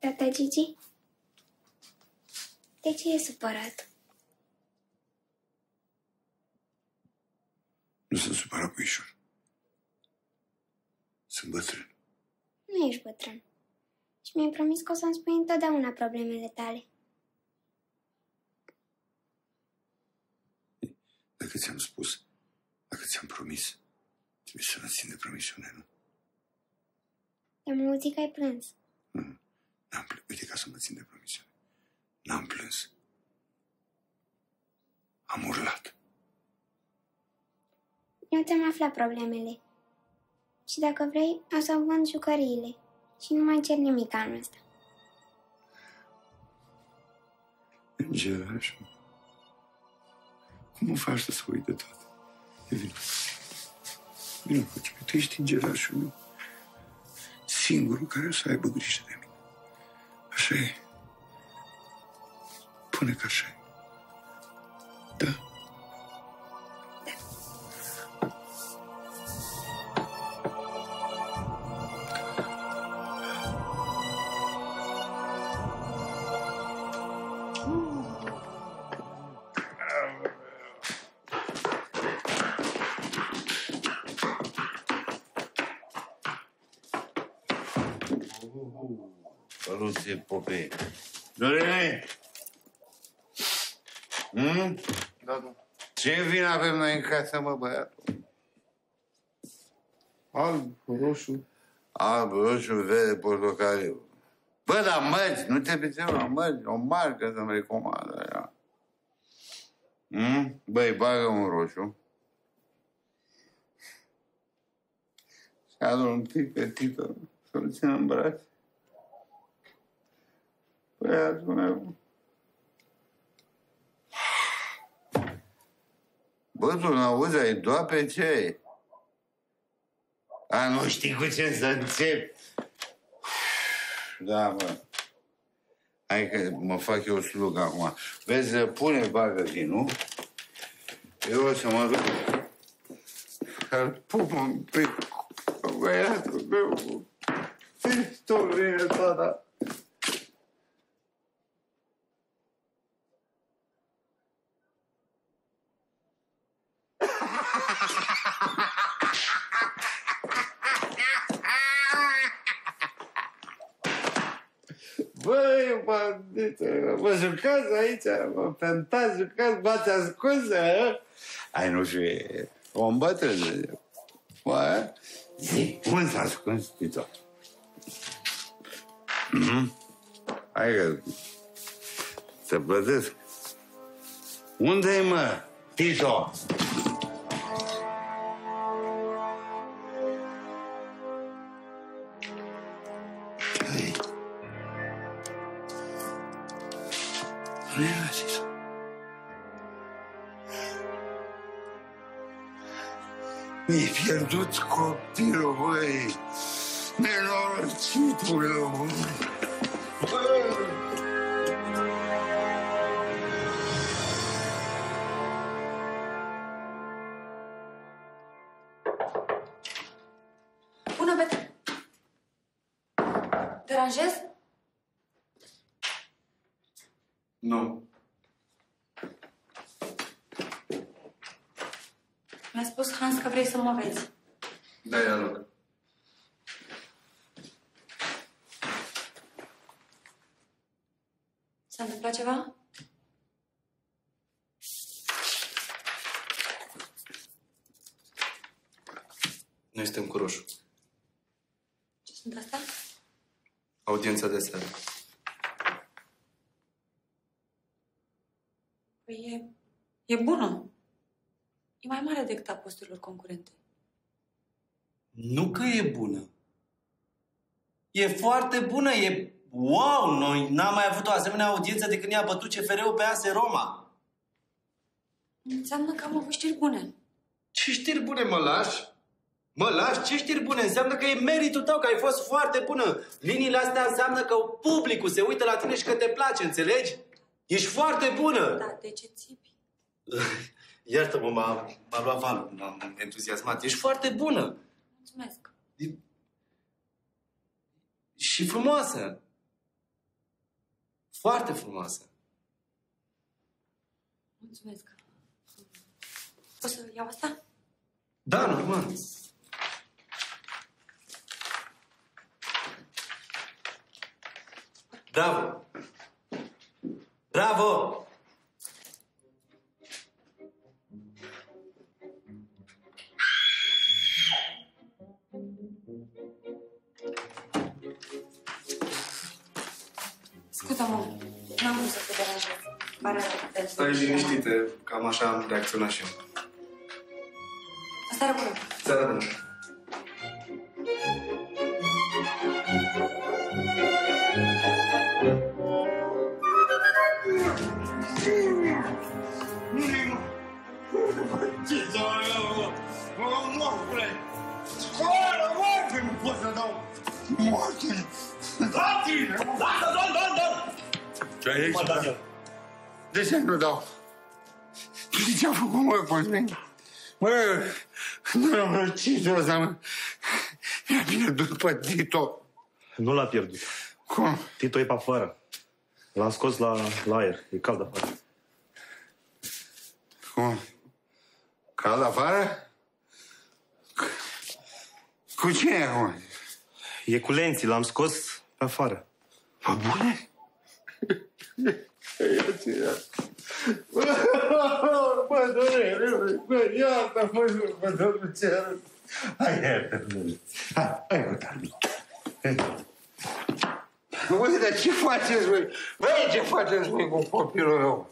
Tata Gigi? De ce e supărat? Nu sunt supărat, puișor. Sunt bătrân. Nu ești bătrân. Și mi-ai promis că o să-mi spui întotdeauna problemele tale. Dacă ți-am spus, dacă ți-am promis, trebuie să nu-ți țin de promisiune, nu? Te-am auzit că ai plâns. Nu, n-am plâns. Uite ca să mă țin de promisiune. N-am plâns. Am urlat. Eu ți-am aflat problemele. Și dacă vrei, o să vând jucăriile. Și nu mai cer nimic anul ăsta. Îngeraș, cum o faci să uit de toate? E vină. Vină, coci, tu ești îngerașul meu. Singurul care o să aibă grijă de mine. Așa e. Pune că așa e. Da. Salut, Popeye. Dorine! Da. Ce vin avem noi în casă, mă, băiatul? Alb, roșu. Alb, roșu, verde, portocaliu. Bă, dar mărți, nu te piceam la mărți, o marcă să-mi recomandă aia. Băi, bagă un roșu. Și adu-l un pic pe Tito, să-l țină în braț. Băiatul meu. Bă, tu n-auzi, ai doar pe ce? A, nu știi cu ce să încep. Da, mă. Hai că mă fac eu slug acum. Vezi, pune bagă vinul. Eu o să mă duc. Să-l pup un pic. Băiatul meu. Vezi tu, vine toată. Băi, bandite, mă jucați aici, mă pentați, jucați, bați ascunse, hă? Ai, nu știu, e om bătrân. Bă, zic, cum s-a ascuns, Tito? Hai că te plătesc. Unde-i, mă, Tito? Mi-ai pierdut copilul, băi! Nenorocitul, băi! Bună, bătă! Deranjez? Nu. Mi-a spus Hans că vrei să mă vezi. Da, ia loc. S-a întâmplat ceva? Noi suntem cu roșu. Ce sunt asta? Audiența de seară. Păi e bună. E mai mare decât a posturilor concurente. Nu că e bună. E foarte bună, e... Wow! Noi n-am mai avut o asemenea audiență de când i-a bătut CFR-ul pe AS Roma. Înseamnă că am avut știri bune. Ce știri bune, mă lași? Mă lași? Ce știri bune? Înseamnă că e meritul tău, că ai fost foarte bună. Liniile astea înseamnă că publicul se uită la tine și că te place, înțelegi? Ești foarte bună! Da, de ce țipi? Iartă-mă, m-a luat valul, m-am entuziasmat. Ești foarte bună! Mulțumesc! E... Și frumoasă! Foarte frumoasă. Mulțumesc. O să iau asta? Da, normal. Bravo! Bravo! Scuza-mă, n-am vrut să te deranjez. Stai liniștită, cam așa am reacționat și eu. Seara bună! Seara bună! De ce nu dau? De ce a făcut, mă, Cosmin? Mă, nu, Tito ăsta, mă. Mi-a pierdut pe Tito. Nu l-a pierdut. Cum? Tito e pe afară. L-am scos la aer. E cald afară. Cum? Cald afară? Cu cine e acum? E cu Lenții. L-am scos pe afară. Pă bune? Mă, doamne, mă, iartă, mă, doamne, ce arăt. Hai, iartă, doamne. Hai, mă, doamne. Băi, dar ce faceți, băi? Băi, ce faceți, băi, cu copilul meu?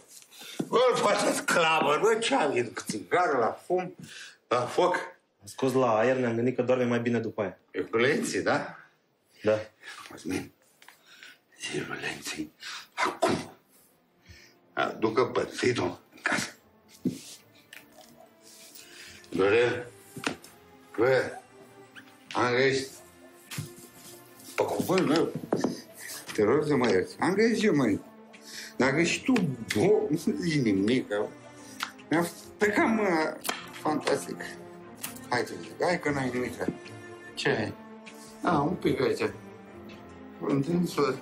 Băi, îl faceți clamă, băi, ce am venit? Țigară la fum, la foc. Am scos la aer, ne-am gândit că doarme mai bine după aia. E cu Lenții, da? Da. Cosmin, zi lui Lenții, acum, aducă bătitul în casă. Dorel, bă, am găsit, pe cuvânt meu, te rog să mă ierți, am găsit, măi, dacă și tu, bă, nu zici nimic, mi-a plecat mâna, fantastic. Hai, hai că n-ai nimic. Ce ai? A, un pic aici. Într-un sos.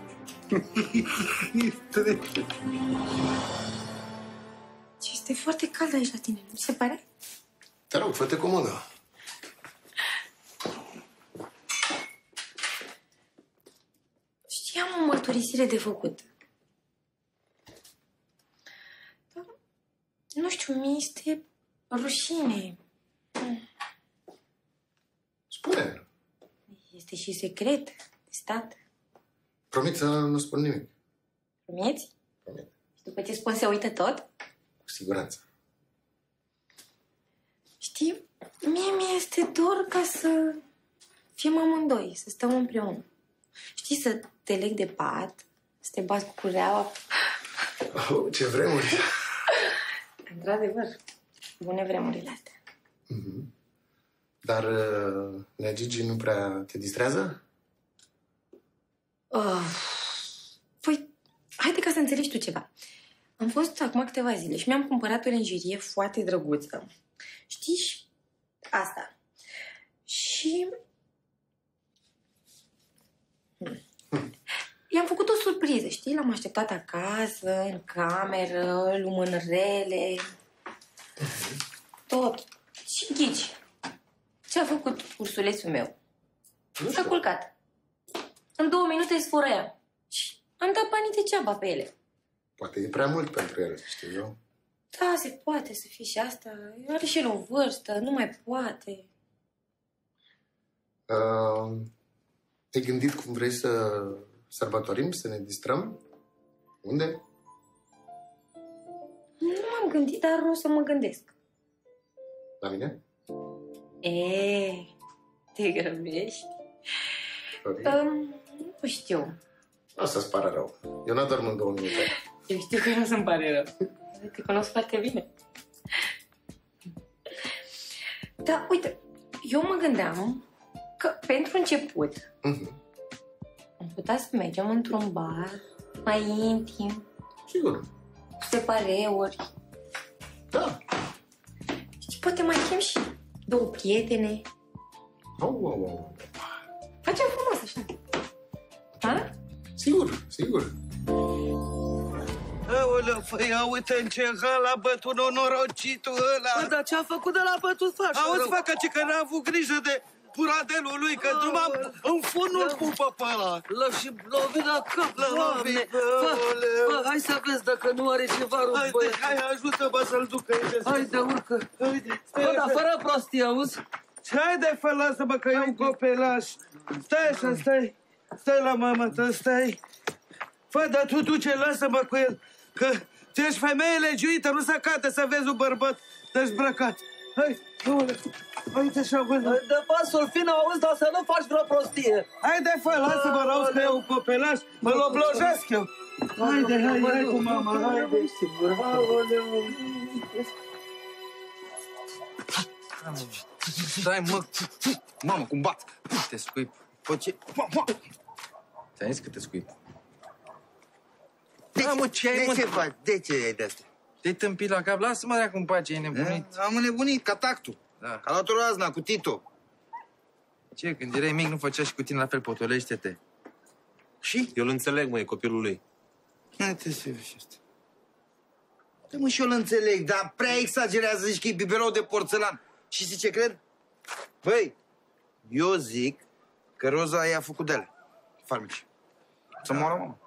Ce, este foarte cald aici la tine, nu se pare? Te rog, fă-te comodă. Știam o mărturisire de făcut. Dar, nu știu, mi este rușine. Spune. Este și secret de stat. Promit să nu spun nimic. Promiți? Promit. Și după ce spun, se uită tot? Cu siguranță. Știi, mie mi-este dor ca să fim amândoi, să stăm împreună. Știi, să te leg de pat, să te bați cu cureaua. Oh, ce vremuri! Într-adevăr, bune vremurile astea. Mm-hmm. Dar nea Gigi nu prea te distrează? Păi, haide ca să înțelegi tu ceva. Am fost acum câteva zile și mi-am cumpărat o lingerie foarte drăguță. Știi? Asta. Și... i-am făcut o surpriză, știi? L-am așteptat acasă, în cameră, lumânărele... tot. Și ghici. Ce-a făcut ursulețul meu? S-a culcat. În 2 minute îi sfărăiam. Și am dat banii degeaba pe ele. Poate e prea mult pentru ele, știu eu. Da, se poate să fie și asta. Are și el o vârstă, nu mai poate. Te-ai gândit cum vrei să sărbătorim, să ne distrăm? Unde? Nu m-am gândit, dar o să mă gândesc. La mine? Ei, te grăbești? Nu știu. Nu o să-ți pară rău. Eu nu dorm în 2 minute. Eu știu că nu o să-mi pare rău. Te cunosc foarte bine. Dar uite, eu mă gândeam că pentru început am putea să mergem într-un bar mai intim. Sigur. Cu separeuri. Da. Și poate mai chem și 2 prietene. Wow. Facem frumos așa. Ha? Sigur, sigur. Aoleu, păi uite-n ce hal a bătut norocitul ăla. Bă, dar ce-a făcut de la bătut faci? Auzi, facă, ce că n-a avut grijă de buradelul lui, că drumam în funul pupă pe ăla. L-a și lovit la cap, Doamne. Bă, hai să vezi dacă nu are ceva rău, băiatul. Hai, ajută-mă să-l ducă. Hai de urcă. Bă, dar fără prostie, auzi? Ce ai de fă, lasă-mă, că e un copelaș. Stai așa, stai. Stai la mama ta, stai. Fă, dar tu duce, lasă-mă cu el, că tu ești femeie legiuită, nu se cade să vezi un bărbat dezbrăcat. Hai, domnule, uite așa mâna. De pasul fin, auzi, dar să nu faci vreo prostie. Haide, fă, lasă-mă, auzi că e un copelaș, mă-l oblojesc eu. Haide, hai cu mama, haide. Stai, mă, mamă, cum bat. Te scuip. Bă, ce... Ți-am zis că te scuip. Da, mă, ce ai, mă? De ce faci? De ce ai de-astea? Te-ai tâmpit la cap? Lasă-mă dacă îmi pace, ai nebunit. Am nebunit, ca tactul. Da. Ca dat o razna, cu Tito. Ce, când erai mic, nu făcea și cu tine la fel, potolește-te. Și? Eu îl înțeleg, mă, e copilul lui. Nu te servești asta. Da, mă, și eu îl înțeleg, dar prea exagerează, zici că e biberou de porțelan. Și zici ce cred? Băi, eu zic că Roza i-a făcut de-alea, farmeci. Să moară, mamă.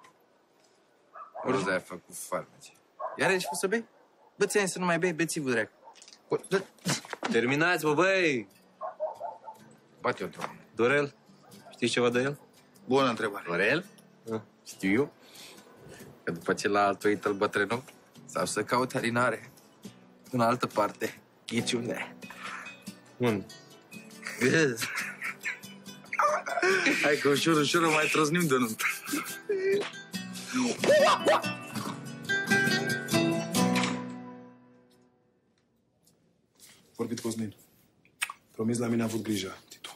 Roza i-a făcut farmeci. Iar ești fost să bei? Bă, ți-ai să nu mai bei, beți-vă dreacu. Terminați, bă, băi! Bate-o, doamne. Dorel? Știi ceva de el? Bună întrebare. Dorel? Știu eu. Că după ce l-a altuit îl bătrânul, sau să caute alinare. În altă parte. Ghici unde? Unde? Gâz. Hai că ușor, ușor mai trăznim de nuntă. Vorbit Cosmin. Promis, la mine a avut grijă, Tito.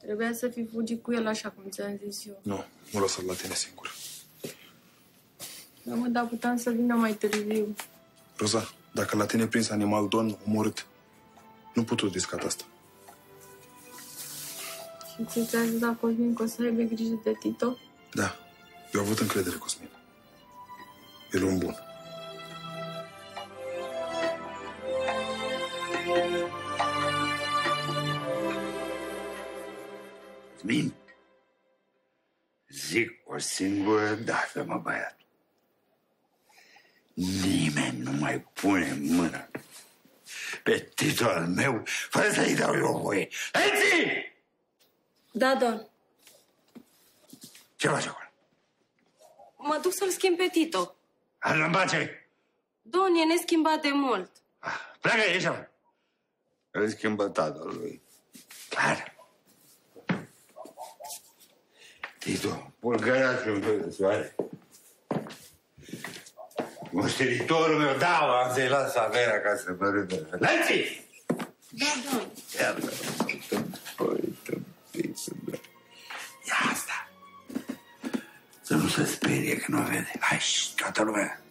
Trebuia să fi fugit cu el așa cum ți-am zis eu. Nu, nu lăsa-l la tine singur. Da, mă, dar puteam să vină mai târziu. Roza, dacă la tine prins animal domn omorât, nu putu risca asta. Și ți-ai zis la Cosmin că o să aibă grijă de Tito? Da. Eu am avut încredere, Cosmin. El e un bun. Cosmin? Zic o singură dată, mă, băiat. Nimeni nu mai pune mâna pe Tito al meu fără să-i dau eu voie. Hai-ți! Da, doamn. Ce faci acolo? Mă duc să-l schimb pe Tito. Ară-mi pace! Doamn, e neschimbat de mult. Ah, pleacă, ieși acolo. Îl schimbă tatăl lui. Clar. Tito, bulgărașul meu de soare. Moșteritorul meu, da, am să-i las averea ca să mă râdă. Lăi-ți! Da, doamn. Iară, uite-mi. Ia asta! Să nu se sperie că nu vede. Hai, toată lumea!